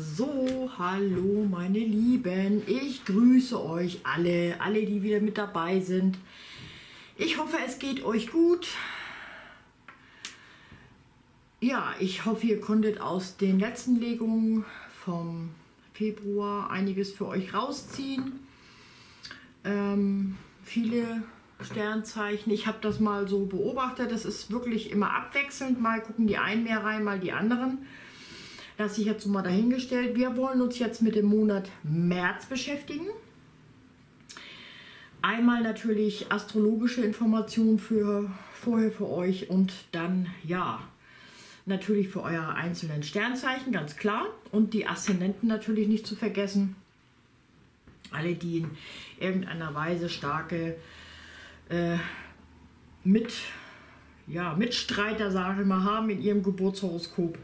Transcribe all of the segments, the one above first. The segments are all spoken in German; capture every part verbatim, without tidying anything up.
So, hallo meine Lieben, ich grüße euch alle, alle die wieder mit dabei sind. Ich hoffe, es geht euch gut. Ja, ich hoffe, ihr konntet aus den letzten Legungen vom Februar einiges für euch rausziehen. Ähm, viele Sternzeichen, ich habe das mal so beobachtet, das ist wirklich immer abwechselnd, mal gucken die einen mehr rein, mal die anderen. Das ist jetzt mal dahingestellt. Wir wollen uns jetzt mit dem Monat März beschäftigen. Einmal natürlich astrologische Informationen für, vorher für euch und dann, ja, natürlich für eure einzelnen Sternzeichen, ganz klar. Und die Aszendenten natürlich nicht zu vergessen. Alle, die in irgendeiner Weise starke äh, mit, ja, Mitstreiter, sage ich mal, haben in ihrem Geburtshoroskop,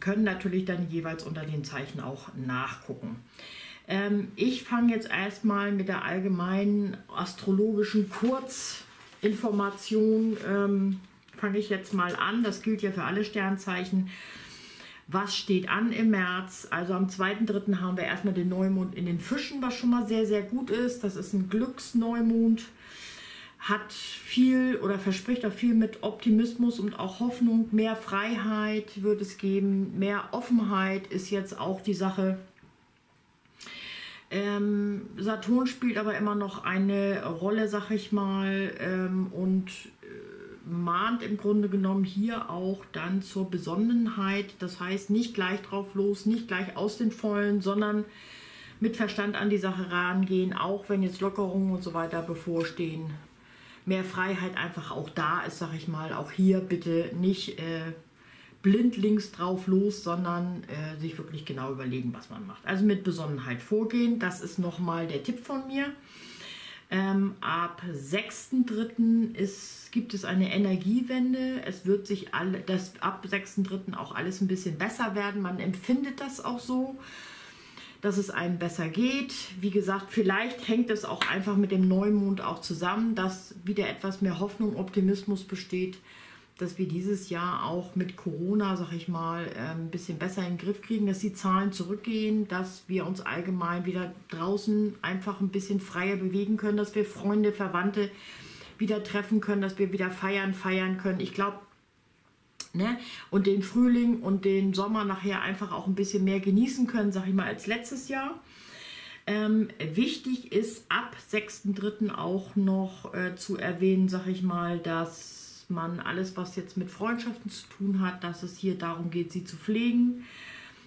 können natürlich dann jeweils unter den Zeichen auch nachgucken. Ähm, ich fange jetzt erstmal mit der allgemeinen astrologischen Kurzinformation, ähm, fange ich jetzt mal an, das gilt ja für alle Sternzeichen. Was steht an im März? Also am zweiten dritten haben wir erstmal den Neumond in den Fischen, was schon mal sehr, sehr gut ist. Das ist ein Glücksneumond. Hat viel oder verspricht auch viel mit Optimismus und auch Hoffnung. Mehr Freiheit wird es geben, mehr Offenheit ist jetzt auch die Sache. Ähm, Saturn spielt aber immer noch eine Rolle, sag ich mal, ähm, und äh, mahnt im Grunde genommen hier auch dann zur Besonnenheit. Das heißt, nicht gleich drauf los, nicht gleich aus den Vollen, sondern mit Verstand an die Sache rangehen, auch wenn jetzt Lockerungen und so weiter bevorstehen. Mehr Freiheit einfach auch da ist, sag ich mal, auch hier bitte nicht äh, blindlings drauf los, sondern äh, sich wirklich genau überlegen, was man macht. Also mit Besonnenheit vorgehen, das ist nochmal der Tipp von mir. Ähm, ab sechsten dritten gibt es eine Energiewende, es wird sich alle, das, ab sechsten dritten auch alles ein bisschen besser werden, man empfindet das auch so, dass es einem besser geht. Wie gesagt, vielleicht hängt es auch einfach mit dem Neumond auch zusammen, dass wieder etwas mehr Hoffnung, Optimismus besteht, dass wir dieses Jahr auch mit Corona, sag ich mal, ein bisschen besser in den Griff kriegen, dass die Zahlen zurückgehen, dass wir uns allgemein wieder draußen einfach ein bisschen freier bewegen können, dass wir Freunde, Verwandte wieder treffen können, dass wir wieder feiern, feiern können. Ich glaube, Ne? und den Frühling und den Sommer nachher einfach auch ein bisschen mehr genießen können, sag ich mal, als letztes Jahr. Ähm, wichtig ist ab sechsten dritten auch noch äh, zu erwähnen, sag ich mal, dass man alles, was jetzt mit Freundschaften zu tun hat, dass es hier darum geht, sie zu pflegen.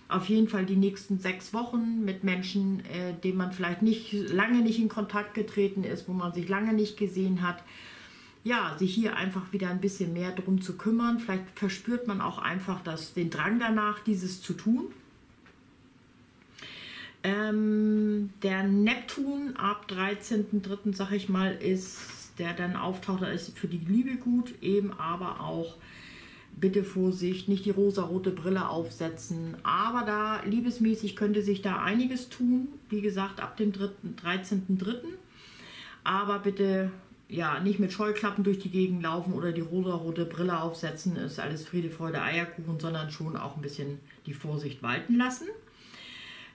Auf jeden Fall die nächsten sechs Wochen mit Menschen, äh, denen man vielleicht nicht, lange nicht in Kontakt getreten ist, wo man sich lange nicht gesehen hat. Ja, sich hier einfach wieder ein bisschen mehr drum zu kümmern. Vielleicht verspürt man auch einfach das, den Drang danach, dieses zu tun. Ähm, der Neptun ab dreizehnten dritten, sag ich mal, ist, der dann auftaucht, ist für die Liebe gut, eben aber auch, bitte Vorsicht, nicht die rosarote Brille aufsetzen. Aber da, liebesmäßig, könnte sich da einiges tun, wie gesagt, ab dem dreizehnten dritten Aber bitte, ja, nicht mit Scheuklappen durch die Gegend laufen oder die rosarote Brille aufsetzen, ist alles Friede, Freude, Eierkuchen, sondern schon auch ein bisschen die Vorsicht walten lassen.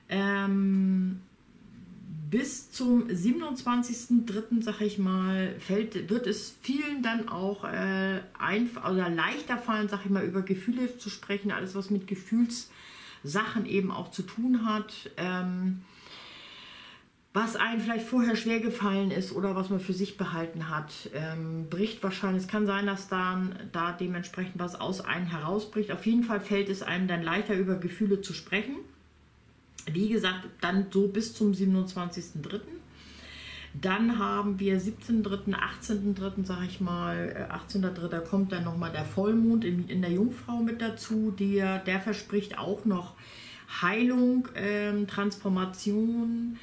Ähm, bis zum siebenundzwanzigsten dritten, sag ich mal, fällt, wird es vielen dann auch äh, einfach oder leichter fallen, sag ich mal, über Gefühle zu sprechen, alles was mit Gefühlssachen eben auch zu tun hat. Ähm, Was einem vielleicht vorher schwer gefallen ist oder was man für sich behalten hat, ähm, bricht wahrscheinlich. Es kann sein, dass dann da dementsprechend was aus einem herausbricht. Auf jeden Fall fällt es einem dann leichter, über Gefühle zu sprechen. Wie gesagt, dann so bis zum siebenundzwanzigsten dritten Dann haben wir siebzehnten dritten achtzehnten dritten sage ich mal, achtzehnten dritten kommt dann nochmal der Vollmond in, in der Jungfrau mit dazu. Der, der verspricht auch noch Heilung, ähm, Transformation.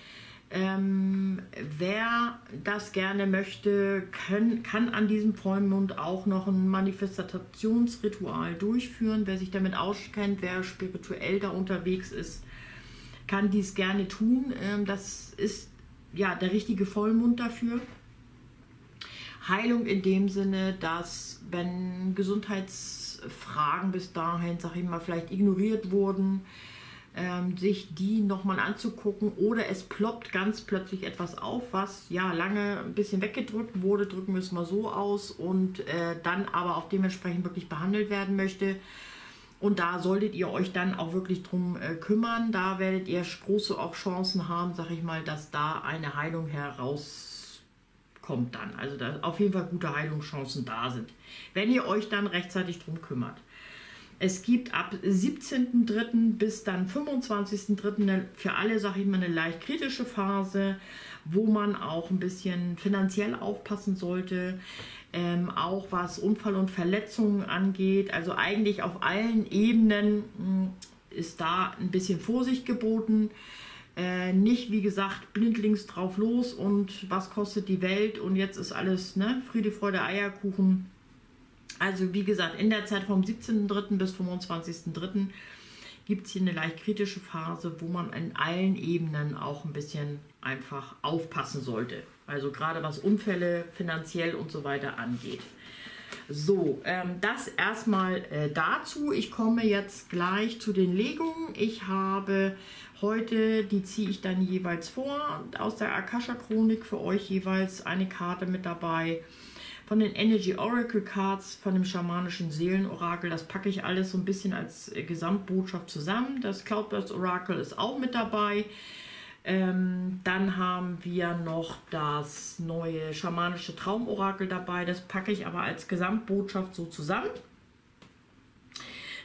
Ähm, wer das gerne möchte, können, kann an diesem Vollmond auch noch ein Manifestationsritual durchführen. Wer sich damit auskennt, wer spirituell da unterwegs ist, kann dies gerne tun. Ähm, das ist ja der richtige Vollmond dafür. Heilung in dem Sinne, dass wenn Gesundheitsfragen bis dahin, sag ich mal, vielleicht ignoriert wurden, ähm, sich die nochmal anzugucken, oder es ploppt ganz plötzlich etwas auf, was ja lange ein bisschen weggedrückt wurde, drücken wir es mal so aus, und äh, dann aber auch dementsprechend wirklich behandelt werden möchte. Und da solltet ihr euch dann auch wirklich drum äh, kümmern. Da werdet ihr große auch Chancen haben, sag ich mal, dass da eine Heilung herauskommt dann. Also dass auf jeden Fall gute Heilungschancen da sind, wenn ihr euch dann rechtzeitig drum kümmert. Es gibt ab siebzehnten dritten bis dann fünfundzwanzigsten dritten für alle, sag ich mal, eine leicht kritische Phase, wo man auch ein bisschen finanziell aufpassen sollte. Ähm, auch was Unfall und Verletzungen angeht, also eigentlich auf allen Ebenen mh, ist da ein bisschen Vorsicht geboten. Äh, nicht, wie gesagt, blindlings drauf los und was kostet die Welt und jetzt ist alles, ne, Friede, Freude, Eierkuchen. Also wie gesagt, in der Zeit vom siebzehnten dritten bis fünfundzwanzigsten dritten gibt es hier eine leicht kritische Phase, wo man in allen Ebenen auch ein bisschen einfach aufpassen sollte. Also gerade was Unfälle, finanziell und so weiter angeht. So, ähm, das erstmal äh, dazu. Ich komme jetzt gleich zu den Legungen. Ich habe heute, die ziehe ich dann jeweils vor, aus der Akasha-Chronik für euch jeweils eine Karte mit dabei. Von den Energy Oracle Cards, von dem Schamanischen Seelenorakel, das packe ich alles so ein bisschen als äh, Gesamtbotschaft zusammen. Das Cloudbirds Oracle ist auch mit dabei. Ähm, dann haben wir noch das neue Schamanische Traumorakel dabei. Das packe ich aber als Gesamtbotschaft so zusammen.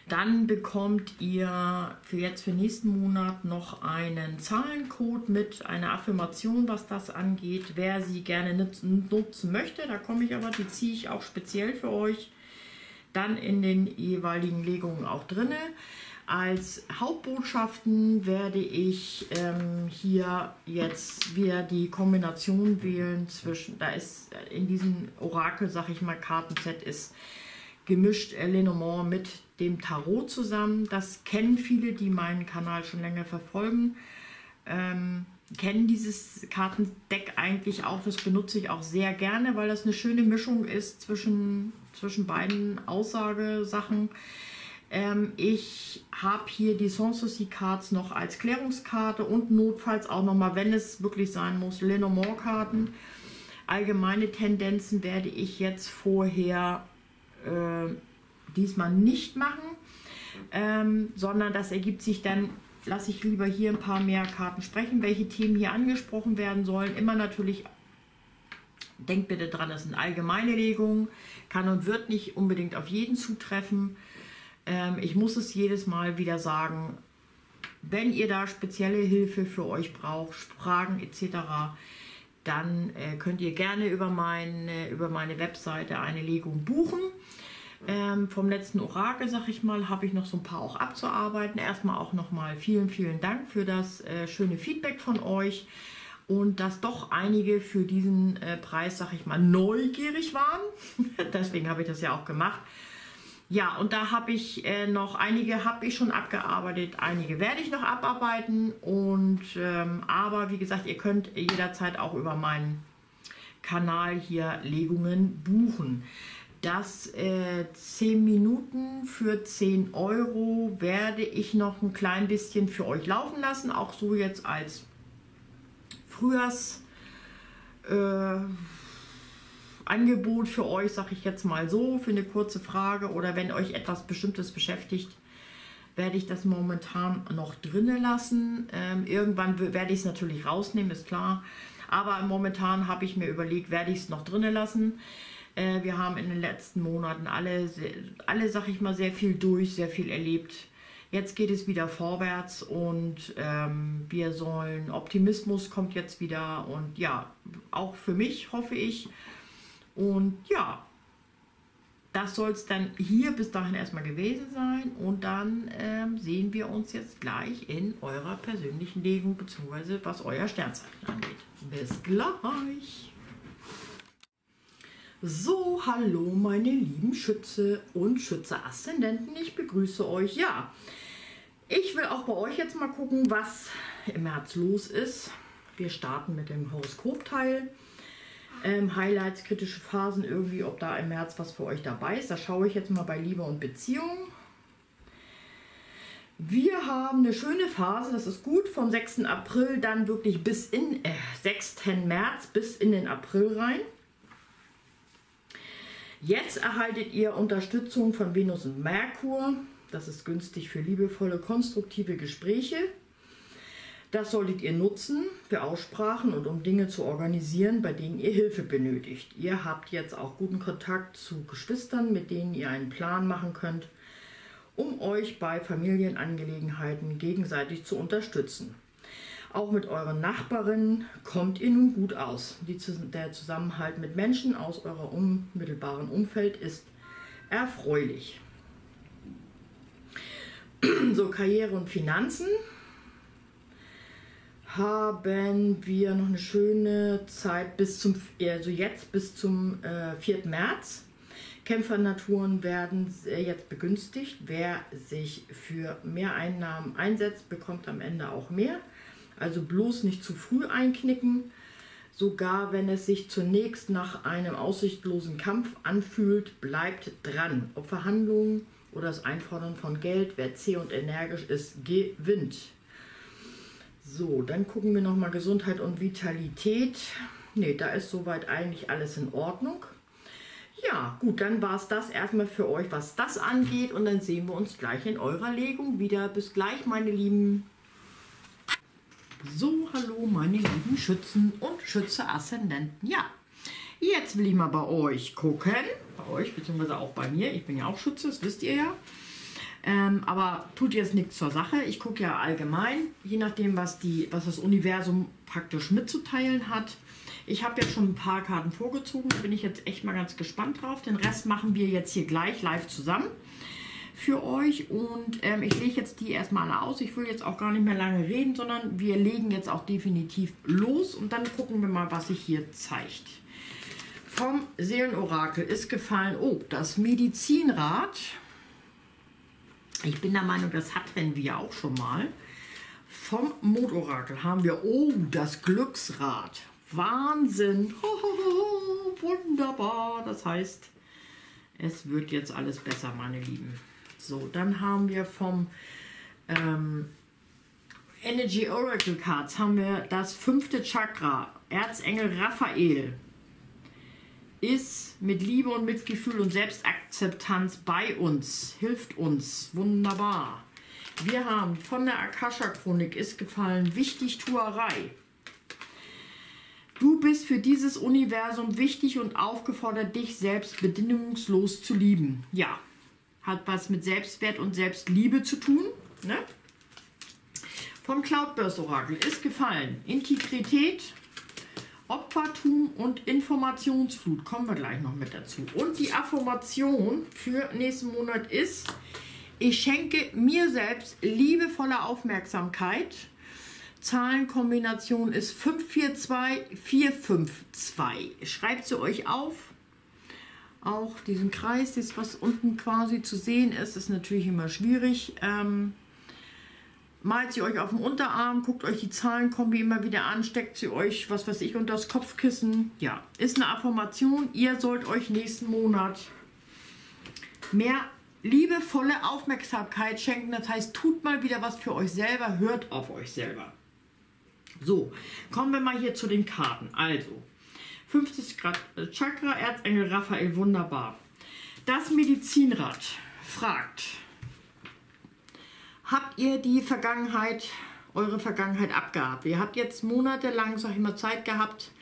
Dann bekommt ihr für jetzt, für nächsten Monat, noch einen Zahlencode mit einer Affirmation, was das angeht. Wer sie gerne nutzen, nutzen möchte, da komme ich aber, die ziehe ich auch speziell für euch dann in den jeweiligen Legungen auch drinne. Als Hauptbotschaften werde ich ähm, hier jetzt wieder die Kombination wählen zwischen, da ist in diesem Orakel, sag ich mal, Kartenset ist gemischt äh, Lenormand mit dem Tarot zusammen. Das kennen viele, die meinen Kanal schon länger verfolgen, ähm, kennen dieses Kartendeck eigentlich auch. Das benutze ich auch sehr gerne, weil das eine schöne Mischung ist zwischen, zwischen beiden Aussagesachen. Ich habe hier die Sanssouci-Karten noch als Klärungskarte und notfalls auch nochmal, wenn es wirklich sein muss, Lenormand-Karten. Allgemeine Tendenzen werde ich jetzt vorher äh, diesmal nicht machen, ähm, sondern das ergibt sich dann, lasse ich lieber hier ein paar mehr Karten sprechen, welche Themen hier angesprochen werden sollen. Immer natürlich, denkt bitte dran, das sind allgemeine Legungen, kann und wird nicht unbedingt auf jeden zutreffen. Ich muss es jedes Mal wieder sagen, wenn ihr da spezielle Hilfe für euch braucht, Fragen et cetera, dann äh, könnt ihr gerne über, mein, über meine Webseite eine Legung buchen. Ähm, vom letzten Orakel, sag ich mal, habe ich noch so ein paar auch abzuarbeiten. Erstmal auch nochmal vielen, vielen Dank für das äh, schöne Feedback von euch und dass doch einige für diesen äh, Preis, sag ich mal, neugierig waren. Deswegen habe ich das ja auch gemacht. Ja, und da habe ich äh, noch, einige habe ich schon abgearbeitet, einige werde ich noch abarbeiten. Und, ähm, aber wie gesagt, ihr könnt jederzeit auch über meinen Kanal hier Legungen buchen. Das äh, zehn Minuten für zehn Euro werde ich noch ein klein bisschen für euch laufen lassen. Auch so jetzt als Frühjahrs... Äh, Angebot für euch, sage ich jetzt mal so, für eine kurze Frage oder wenn euch etwas Bestimmtes beschäftigt, werde ich das momentan noch drinnen lassen. Ähm, irgendwann werde ich es natürlich rausnehmen, ist klar. Aber momentan habe ich mir überlegt, werde ich es noch drinnen lassen. Äh, wir haben in den letzten Monaten alle, alle, sag ich mal, sehr viel durch, sehr viel erlebt. Jetzt geht es wieder vorwärts und ähm, wir sollen, Optimismus kommt jetzt wieder und ja, auch für mich, hoffe ich. Und ja, das soll es dann hier bis dahin erstmal gewesen sein. Und dann ähm, sehen wir uns jetzt gleich in eurer persönlichen Legung, beziehungsweise was euer Sternzeichen angeht. Bis gleich! So, hallo meine lieben Schütze und Schütze-Aszendenten. Ich begrüße euch. Ja, ich will auch bei euch jetzt mal gucken, was im März los ist. Wir starten mit dem Horoskopteil. Ähm, Highlights, kritische Phasen, irgendwie, ob da im März was für euch dabei ist. Da schaue ich jetzt mal bei Liebe und Beziehung. Wir haben eine schöne Phase, das ist gut, vom sechsten April dann wirklich bis in äh, sechsten März bis in den April rein. Jetzt erhaltet ihr Unterstützung von Venus und Merkur. Das ist günstig für liebevolle, konstruktive Gespräche. Das solltet ihr nutzen für Aussprachen und um Dinge zu organisieren, bei denen ihr Hilfe benötigt. Ihr habt jetzt auch guten Kontakt zu Geschwistern, mit denen ihr einen Plan machen könnt, um euch bei Familienangelegenheiten gegenseitig zu unterstützen. Auch mit euren Nachbarinnen kommt ihr nun gut aus. Die, der Zusammenhalt mit Menschen aus eurem unmittelbaren Umfeld ist erfreulich. So, Karriere und Finanzen. Haben wir noch eine schöne Zeit bis zum, also jetzt bis zum äh, vierten März. Kämpfernaturen werden jetzt begünstigt. Wer sich für mehr Einnahmen einsetzt, bekommt am Ende auch mehr. Also bloß nicht zu früh einknicken. Sogar wenn es sich zunächst nach einem aussichtslosen Kampf anfühlt, bleibt dran. Ob Verhandlungen oder das Einfordern von Geld, wer zäh und energisch ist, gewinnt. So, dann gucken wir nochmal Gesundheit und Vitalität. Ne, da ist soweit eigentlich alles in Ordnung. Ja, gut, dann war es das erstmal für euch, was das angeht. Und dann sehen wir uns gleich in eurer Legung wieder. Bis gleich, meine Lieben. So, hallo, meine lieben Schützen und Schütze-Aszendenten. Ja, jetzt will ich mal bei euch gucken. Bei euch, beziehungsweise auch bei mir. Ich bin ja auch Schütze, das wisst ihr ja. Ähm, aber tut jetzt nichts zur Sache. Ich gucke ja allgemein, je nachdem, was, die, was das Universum praktisch mitzuteilen hat. Ich habe jetzt schon ein paar Karten vorgezogen, da bin ich jetzt echt mal ganz gespannt drauf. Den Rest machen wir jetzt hier gleich live zusammen für euch. Und ähm, ich lege jetzt die erstmal alle aus. Ich will jetzt auch gar nicht mehr lange reden, sondern wir legen jetzt auch definitiv los. Und dann gucken wir mal, was sich hier zeigt. Vom Seelenorakel ist gefallen, oh, das Medizinrad. Ich bin der Meinung, das hatten wir auch schon mal. Vom Mondorakel haben wir, oh, das Glücksrad. Wahnsinn, ho, ho, ho, wunderbar, das heißt, es wird jetzt alles besser, meine Lieben. So, dann haben wir vom ähm, Energy Oracle Cards haben wir das fünfte Chakra, Erzengel Raphael, ist mit Liebe und Mitgefühl und Selbstakzeptanz bei uns, hilft uns, wunderbar. Wir haben von der Akasha-Chronik ist gefallen, Wichtigtuerei. Du bist für dieses Universum wichtig und aufgefordert, dich selbst bedingungslos zu lieben. Ja, hat was mit Selbstwert und Selbstliebe zu tun. Ne? Vom Cloudbirds Oracle ist gefallen Integrität, Opfertum und Informationsflut. Kommen wir gleich noch mit dazu. Und die Affirmation für nächsten Monat ist, ich schenke mir selbst liebevolle Aufmerksamkeit. Zahlenkombination ist fünf vier zwei vier fünf zwei. Schreibt sie euch auf. Auch diesen Kreis, das, was unten quasi zu sehen ist, ist natürlich immer schwierig. Ähm, malt sie euch auf dem Unterarm, guckt euch die Zahlenkombi immer wieder an, steckt sie euch, was weiß ich, unter das Kopfkissen. Ja, ist eine Affirmation. Ihr sollt euch nächsten Monat mehr liebevolle Aufmerksamkeit schenken. Das heißt, tut mal wieder was für euch selber, hört auf euch selber. So, kommen wir mal hier zu den Karten. Also, fünftes Chakra, Erzengel Raphael, wunderbar. Das Medizinrad fragt, habt ihr die Vergangenheit, eure Vergangenheit abgehabt? Ihr habt jetzt monatelang, sag ich mal, Zeit gehabt,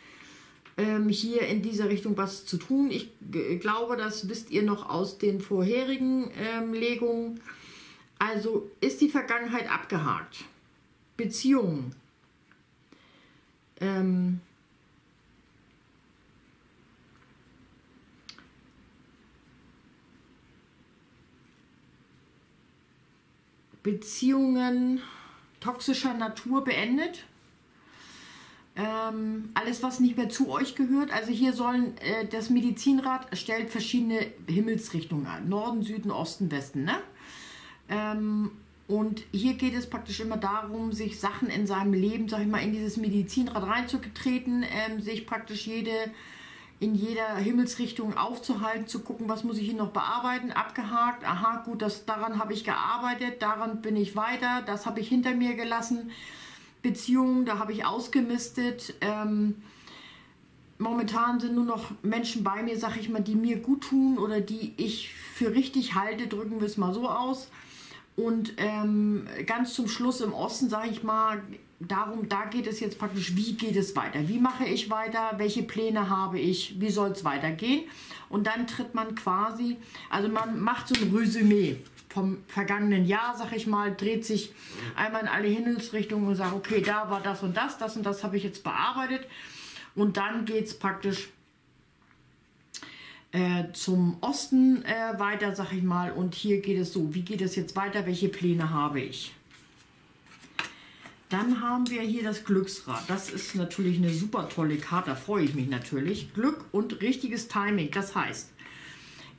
ähm, hier in dieser Richtung was zu tun. Ich glaube, das wisst ihr noch aus den vorherigen ähm, Legungen. Also, ist die Vergangenheit abgehakt? Beziehungen. Ähm, Beziehungen toxischer Natur beendet. Ähm, alles, was nicht mehr zu euch gehört. Also hier sollen äh, das Medizinrad stellt verschiedene Himmelsrichtungen an. Norden, Süden, Osten, Westen. Ne? Ähm, Und hier geht es praktisch immer darum, sich Sachen in seinem Leben, sag ich mal, in dieses Medizinrad reinzutreten, ähm, sich praktisch jede, in jeder Himmelsrichtung aufzuhalten, zu gucken, was muss ich hier noch bearbeiten, abgehakt, aha, gut, das, daran habe ich gearbeitet, daran bin ich weiter, das habe ich hinter mir gelassen, Beziehungen, da habe ich ausgemistet, ähm, momentan sind nur noch Menschen bei mir, sag ich mal, die mir gut tun oder die ich für richtig halte, drücken wir es mal so aus. Und ähm, ganz zum Schluss im Osten, sage ich mal, darum, da geht es jetzt praktisch, wie geht es weiter? Wie mache ich weiter? Welche Pläne habe ich? Wie soll es weitergehen? Und dann tritt man quasi, also man macht so ein Resümee vom vergangenen Jahr, sag ich mal, dreht sich einmal in alle Himmelsrichtungen und sagt, okay, da war das und das, das und das habe ich jetzt bearbeitet. Und dann geht es praktisch Äh, zum Osten äh, weiter, sag ich mal, und hier geht es so, wie geht es jetzt weiter, welche Pläne habe ich? Dann haben wir hier das Glücksrad, das ist natürlich eine super tolle Karte, da freue ich mich natürlich. Glück und richtiges Timing, das heißt,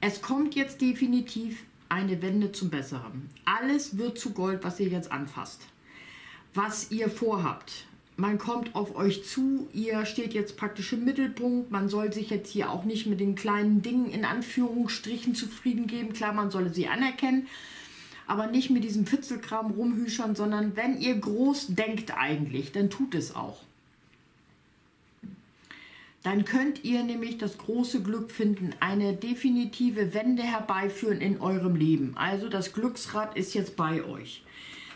es kommt jetzt definitiv eine Wende zum Besseren. Alles wird zu Gold, was ihr jetzt anfasst, was ihr vorhabt. Man kommt auf euch zu, ihr steht jetzt praktisch im Mittelpunkt, man soll sich jetzt hier auch nicht mit den kleinen Dingen in Anführungsstrichen zufrieden geben, klar, man solle sie anerkennen, aber nicht mit diesem Fitzelkram rumhüschern, sondern wenn ihr groß denkt eigentlich, dann tut es auch. Dann könnt ihr nämlich das große Glück finden, eine definitive Wende herbeiführen in eurem Leben. Also das Glücksrad ist jetzt bei euch.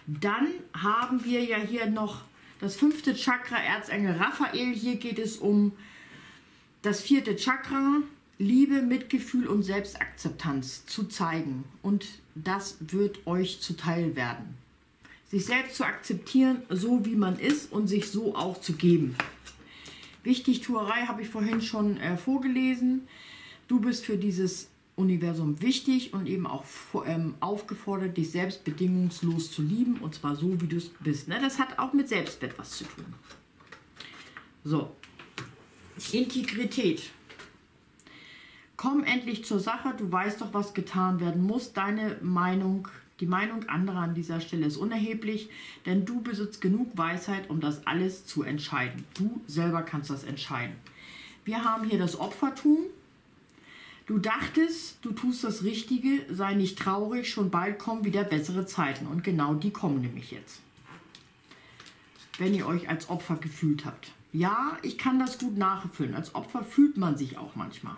Dann haben wir ja hier noch das fünfte Chakra, Erzengel Raphael, hier geht es um das vierte Chakra, Liebe, Mitgefühl und Selbstakzeptanz zu zeigen. Und das wird euch zuteil werden. Sich selbst zu akzeptieren, so wie man ist und sich so auch zu geben. Wichtigtuerei habe ich vorhin schon äh, vorgelesen. Du bist für dieses Universum wichtig und eben auch ähm, aufgefordert, dich selbst bedingungslos zu lieben, und zwar so, wie du es bist. Ne? Das hat auch mit Selbstwert was zu tun. So, Integrität. Komm endlich zur Sache, du weißt doch, was getan werden muss. Deine Meinung, die Meinung anderer an dieser Stelle ist unerheblich, denn du besitzt genug Weisheit, um das alles zu entscheiden. Du selber kannst das entscheiden. Wir haben hier das Opfertum. Du dachtest, du tust das Richtige, sei nicht traurig, schon bald kommen wieder bessere Zeiten. Und genau die kommen nämlich jetzt, wenn ihr euch als Opfer gefühlt habt. Ja, ich kann das gut nachfühlen. Als Opfer fühlt man sich auch manchmal.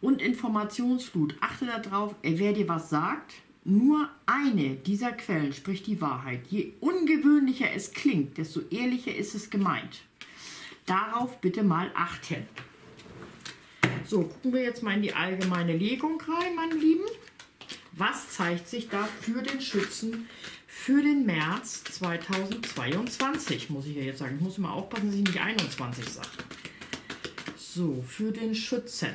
Und Informationsflut. Achte darauf, wer dir was sagt. Nur eine dieser Quellen spricht die Wahrheit. Je ungewöhnlicher es klingt, desto ehrlicher ist es gemeint. Darauf bitte mal achten. So, gucken wir jetzt mal in die allgemeine Legung rein, meine Lieben. Was zeigt sich da für den Schützen für den März zweitausendzweiundzwanzig? Muss ich ja jetzt sagen. Ich muss immer aufpassen, dass ich nicht einundzwanzig sage. So, für den Schützen.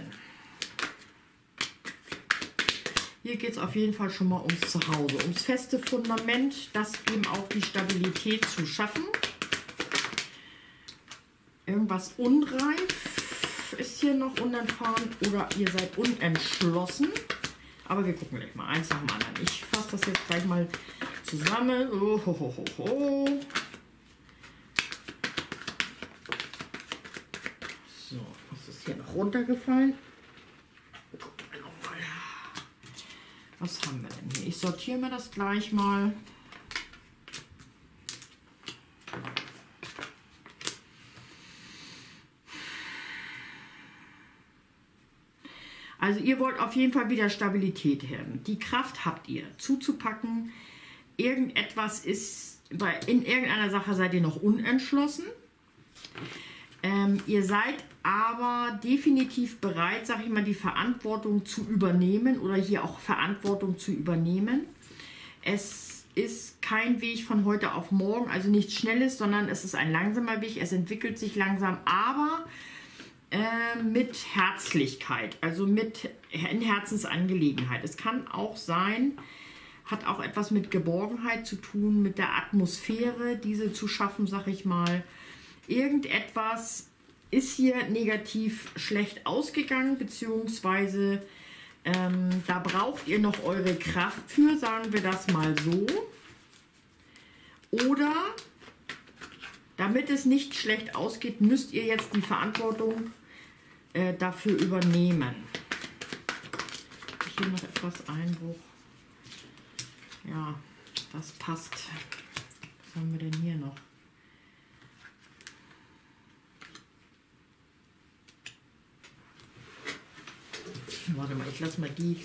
Hier geht es auf jeden Fall schon mal ums Zuhause, ums feste Fundament, das eben auch die Stabilität zu schaffen. Irgendwas unreif ist hier noch unerfahren oder ihr seid unentschlossen. Aber wir gucken gleich mal eins nach dem anderen. Ich fasse das jetzt gleich mal zusammen. Oh, ho, ho, ho, ho. So, was ist hier noch runtergefallen? Gucken wir nochmal. Was haben wir denn hier? Ich sortiere mir das gleich mal. Also ihr wollt auf jeden Fall wieder Stabilität haben. Die Kraft habt ihr, zuzupacken. Irgendetwas ist, in irgendeiner Sache seid ihr noch unentschlossen. Ähm, ihr seid aber definitiv bereit, sag ich mal, die Verantwortung zu übernehmen oder hier auch Verantwortung zu übernehmen. Es ist kein Weg von heute auf morgen, also nichts Schnelles, sondern es ist ein langsamer Weg. Es entwickelt sich langsam, aber Äh, mit Herzlichkeit, also mit in Herzensangelegenheit. Es kann auch sein, hat auch etwas mit Geborgenheit zu tun, mit der Atmosphäre, diese zu schaffen, sag ich mal. Irgendetwas ist hier negativ schlecht ausgegangen, beziehungsweise ähm, da braucht ihr noch eure Kraft für, sagen wir das mal so. Oder damit es nicht schlecht ausgeht, müsst ihr jetzt die Verantwortung äh, dafür übernehmen. Hier noch etwas Einbruch. Ja, das passt. Was haben wir denn hier noch? Warte mal, ich lasse mal die,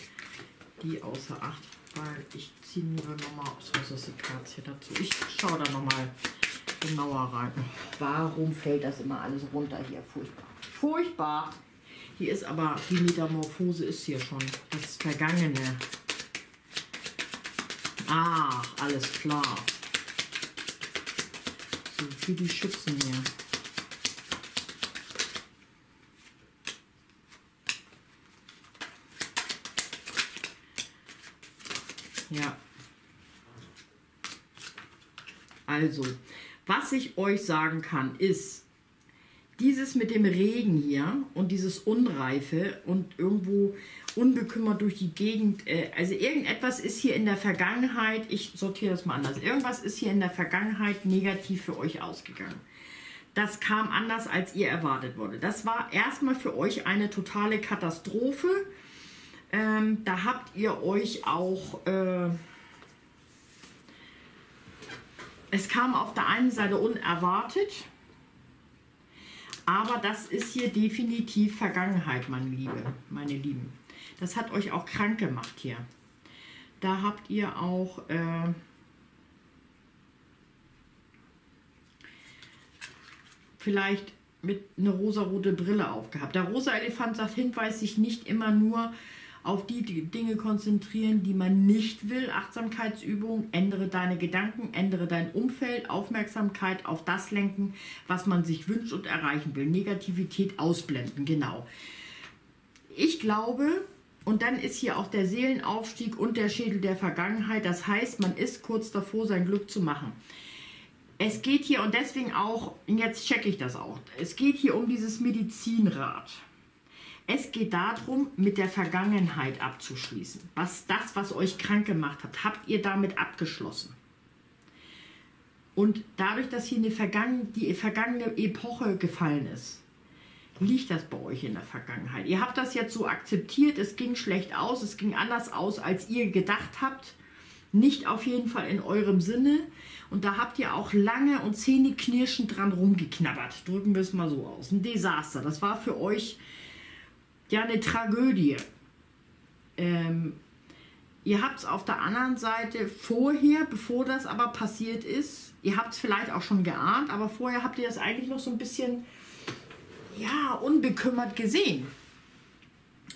die außer Acht, weil ich ziehe mir nochmal aus Sanssouci-Karten hier dazu. Ich schaue da nochmal genauer rein. Warum fällt das immer alles runter hier? Furchtbar. Furchtbar! Hier ist aber, die Metamorphose ist hier schon. Das Vergangene. Ach, alles klar. So, für die Schützen hier. Ja, also, was ich euch sagen kann, ist, dieses mit dem Regen hier und dieses Unreife und irgendwo unbekümmert durch die Gegend, äh, also irgendetwas ist hier in der Vergangenheit, ich sortiere das mal anders, irgendwas ist hier in der Vergangenheit negativ für euch ausgegangen. Das kam anders, als ihr erwartet wurde. Das war erstmal für euch eine totale Katastrophe. Ähm, da habt ihr euch auch, äh, es kam auf der einen Seite unerwartet, aber das ist hier definitiv Vergangenheit, meine Liebe, meine Lieben. Das hat euch auch krank gemacht hier. Da habt ihr auch, äh, vielleicht mit einer rosarote Brille aufgehabt. Der rosa Elefant sagt, Hinweis, sich nicht immer nur auf die Dinge konzentrieren, die man nicht will. Achtsamkeitsübung, ändere deine Gedanken, ändere dein Umfeld, Aufmerksamkeit auf das lenken, was man sich wünscht und erreichen will. Negativität ausblenden, genau. Ich glaube, und dann ist hier auch der Seelenaufstieg und der Schädel der Vergangenheit. Das heißt, man ist kurz davor, sein Glück zu machen. Es geht hier, und deswegen auch, jetzt checke ich das auch, es geht hier um dieses Medizinrad. Es geht darum, mit der Vergangenheit abzuschließen. Was das, was euch krank gemacht hat, habt ihr damit abgeschlossen. Und dadurch, dass hier eine vergangene, die vergangene Epoche gefallen ist, liegt das bei euch in der Vergangenheit. Ihr habt das jetzt so akzeptiert, es ging schlecht aus, es ging anders aus, als ihr gedacht habt. Nicht auf jeden Fall in eurem Sinne. Und da habt ihr auch lange und zähneknirschend dran rumgeknabbert. Drücken wir es mal so aus. Ein Desaster. Das war für euch ja eine Tragödie. Ähm, ihr habt es auf der anderen Seite vorher, bevor das aber passiert ist, ihr habt es vielleicht auch schon geahnt, aber vorher habt ihr das eigentlich noch so ein bisschen ja, unbekümmert gesehen.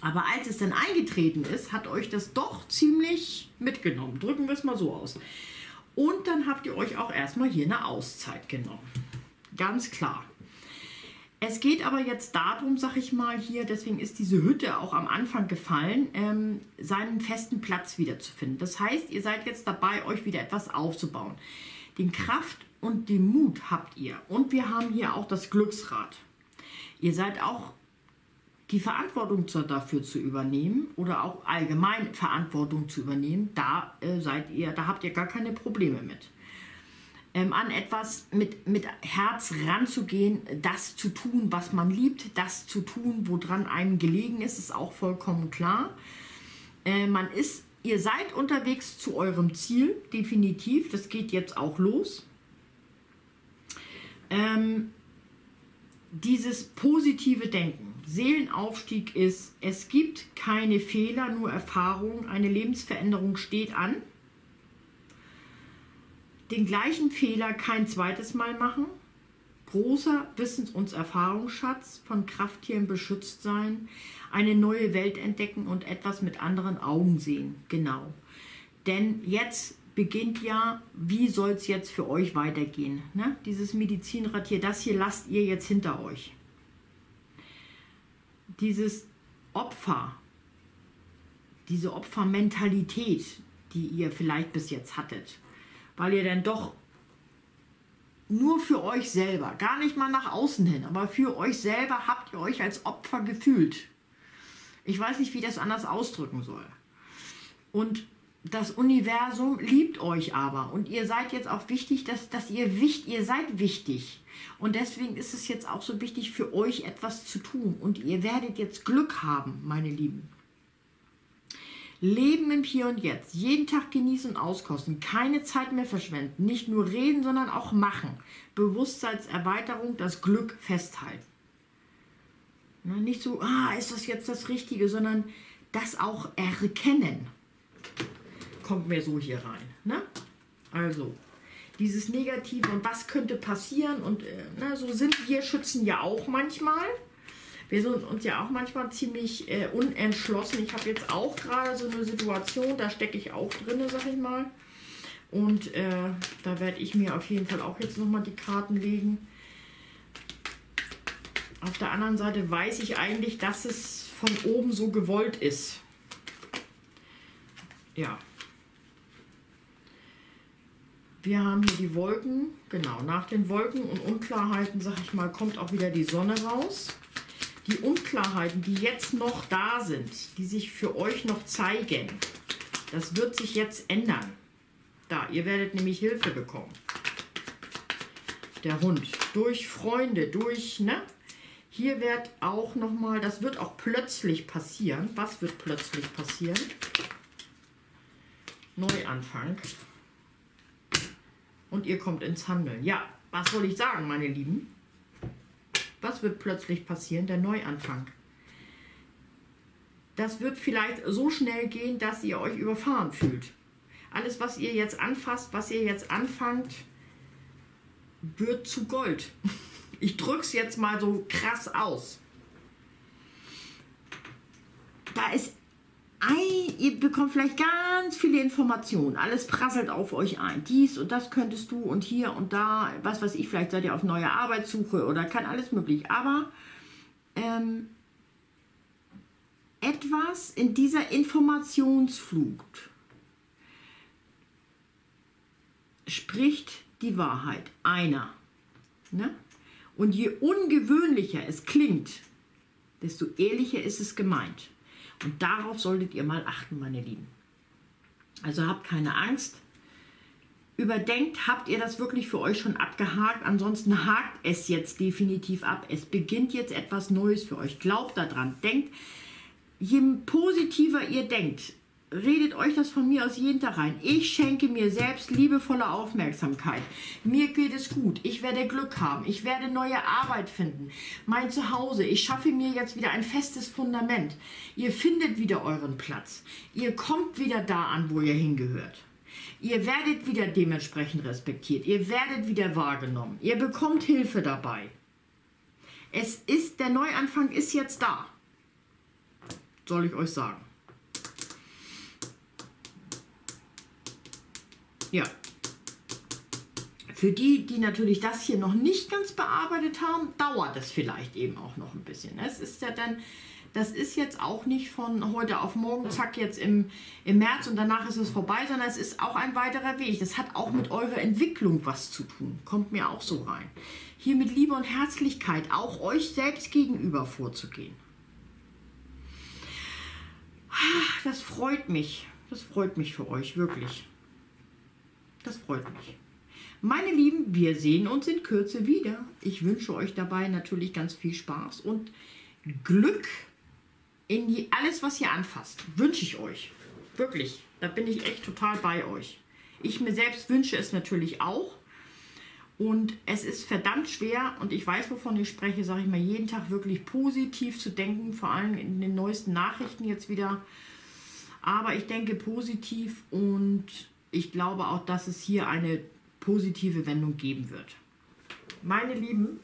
Aber als es dann eingetreten ist, hat euch das doch ziemlich mitgenommen. Drücken wir es mal so aus. Und dann habt ihr euch auch erstmal hier eine Auszeit genommen. Ganz klar. Es geht aber jetzt darum, sag ich mal hier, deswegen ist diese Hütte auch am Anfang gefallen, ähm, seinen festen Platz wiederzufinden. Das heißt, ihr seid jetzt dabei, euch wieder etwas aufzubauen. Den Kraft und den Mut habt ihr. Und wir haben hier auch das Glücksrad. Ihr seid auch die Verantwortung dafür zu übernehmen oder auch allgemein Verantwortung zu übernehmen, da äh, seid ihr, da habt ihr gar keine Probleme mit. Ähm, an etwas mit, mit Herz ranzugehen, das zu tun, was man liebt, das zu tun, woran einem gelegen ist, ist auch vollkommen klar. Äh, man ist, ihr seid unterwegs zu eurem Ziel, definitiv, das geht jetzt auch los. Ähm, dieses positive Denken. Seelenaufstieg ist, es gibt keine Fehler, nur Erfahrungen. Eine Lebensveränderung steht an. Den gleichen Fehler kein zweites Mal machen. Großer Wissens- und Erfahrungsschatz, von Krafttieren beschützt sein. Eine neue Welt entdecken und etwas mit anderen Augen sehen. Genau. Denn jetzt beginnt ja, wie soll es jetzt für euch weitergehen? Ne? Dieses Medizinrad hier, das hier lasst ihr jetzt hinter euch. Dieses Opfer, diese Opfermentalität, die ihr vielleicht bis jetzt hattet, weil ihr dann doch nur für euch selber, gar nicht mal nach außen hin, aber für euch selber habt ihr euch als Opfer gefühlt. Ich weiß nicht, wie ich das anders ausdrücken soll. Und Das Universum liebt euch aber und ihr seid jetzt auch wichtig, dass, dass ihr, wichtig, ihr seid wichtig. Und deswegen ist es jetzt auch so wichtig für euch etwas zu tun und ihr werdet jetzt Glück haben, meine Lieben. Leben im Hier und Jetzt, jeden Tag genießen und auskosten, keine Zeit mehr verschwenden, nicht nur reden, sondern auch machen. Bewusstseinserweiterung, das Glück festhalten. Nicht so, ah, ist das jetzt das Richtige, sondern das auch erkennen. Kommt mir so hier rein. Ne? Also, dieses Negative und was könnte passieren und äh, na, so sind wir Schützen ja auch manchmal. Wir sind uns ja auch manchmal ziemlich äh, unentschlossen. Ich habe jetzt auch gerade so eine Situation, da stecke ich auch drin, sag ich mal. Und äh, da werde ich mir auf jeden Fall auch jetzt nochmal die Karten legen. Auf der anderen Seite weiß ich eigentlich, dass es von oben so gewollt ist. Ja. Wir haben hier die Wolken. Genau, nach den Wolken und Unklarheiten, sag ich mal, kommt auch wieder die Sonne raus. Die Unklarheiten, die jetzt noch da sind, die sich für euch noch zeigen, das wird sich jetzt ändern. Da, ihr werdet nämlich Hilfe bekommen. Der Hund. Durch Freunde, durch, ne? Hier wird auch nochmal, das wird auch plötzlich passieren. Was wird plötzlich passieren? Neuanfang. Und ihr kommt ins Handeln. Ja, was soll ich sagen, meine Lieben? Was wird plötzlich passieren? Der Neuanfang. Das wird vielleicht so schnell gehen, dass ihr euch überfahren fühlt. Alles, was ihr jetzt anfasst, was ihr jetzt anfangt, wird zu Gold. Ich drücke es jetzt mal so krass aus. Da ist ein, ihr bekommt vielleicht ganz viele Informationen. Alles prasselt auf euch ein. Dies und das könntest du und hier und da. Was weiß ich, vielleicht seid ihr auf neue Arbeitssuche oder kann alles möglich. Aber ähm, etwas in dieser Informationsflut spricht die Wahrheit. Einer. Ne? Und je ungewöhnlicher es klingt, desto ehrlicher ist es gemeint. Und darauf solltet ihr mal achten, meine Lieben. Also habt keine Angst. Überdenkt, habt ihr das wirklich für euch schon abgehakt? Ansonsten hakt es jetzt definitiv ab. Es beginnt jetzt etwas Neues für euch. Glaubt daran. Denkt, je positiver ihr denkt, redet euch das von mir aus jeden Tag rein. Ich schenke mir selbst liebevolle Aufmerksamkeit. Mir geht es gut. Ich werde Glück haben. Ich werde neue Arbeit finden. Mein Zuhause. Ich schaffe mir jetzt wieder ein festes Fundament. Ihr findet wieder euren Platz. Ihr kommt wieder da an, wo ihr hingehört. Ihr werdet wieder dementsprechend respektiert. Ihr werdet wieder wahrgenommen. Ihr bekommt Hilfe dabei. Es ist, der Neuanfang ist jetzt da. Soll ich euch sagen. Ja, für die, die natürlich das hier noch nicht ganz bearbeitet haben, dauert das vielleicht eben auch noch ein bisschen. Es ist ja dann, das ist jetzt auch nicht von heute auf morgen, zack, jetzt im, im März und danach ist es vorbei, sondern es ist auch ein weiterer Weg. Das hat auch mit eurer Entwicklung was zu tun, kommt mir auch so rein. Hier mit Liebe und Herzlichkeit auch euch selbst gegenüber vorzugehen. Das freut mich, das freut mich für euch, wirklich. Das freut mich. Meine Lieben, wir sehen uns in Kürze wieder. Ich wünsche euch dabei natürlich ganz viel Spaß und Glück in die, alles, was ihr anfasst. Wünsche ich euch. Wirklich. Da bin ich echt total bei euch. Ich mir selbst wünsche es natürlich auch. Und es ist verdammt schwer und ich weiß, wovon ich spreche, sage ich mal, jeden Tag wirklich positiv zu denken. Vor allem in den neuesten Nachrichten jetzt wieder. Aber ich denke positiv und ich glaube auch, dass es hier eine positive Wendung geben wird. Meine Lieben,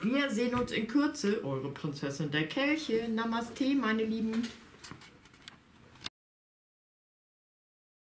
wir sehen uns in Kürze. Eure Prinzessin der Kelche. Namaste, meine Lieben.